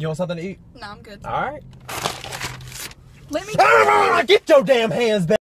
You want something to eat? No, I'm good. All right. Let me get your damn hands back.